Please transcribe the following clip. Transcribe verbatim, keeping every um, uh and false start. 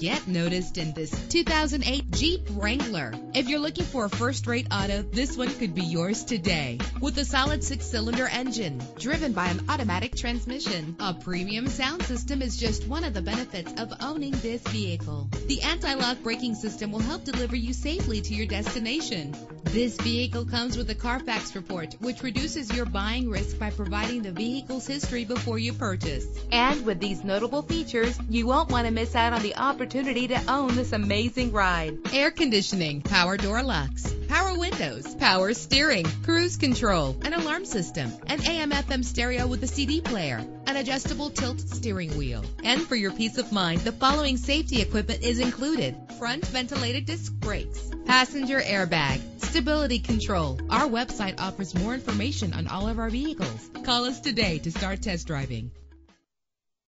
Get noticed in this two thousand eight Jeep Wrangler. If you're looking for a first-rate auto, this one could be yours today. With a solid six-cylinder engine driven by an automatic transmission, a premium sound system is just one of the benefits of owning this vehicle. The anti-lock braking system will help deliver you safely to your destination. This vehicle comes with a Carfax report, which reduces your buying risk by providing the vehicle's history before you purchase. And with these notable features, you won't want to miss out on the opportunity to own this amazing ride. Air conditioning, power door locks, power windows, power steering, cruise control, an alarm system, an A M F M stereo with a C D player, an adjustable tilt steering wheel. And for your peace of mind, the following safety equipment is included: front ventilated disc brakes, passenger airbag, stability control. Our website offers more information on all of our vehicles. Call us today to start test driving.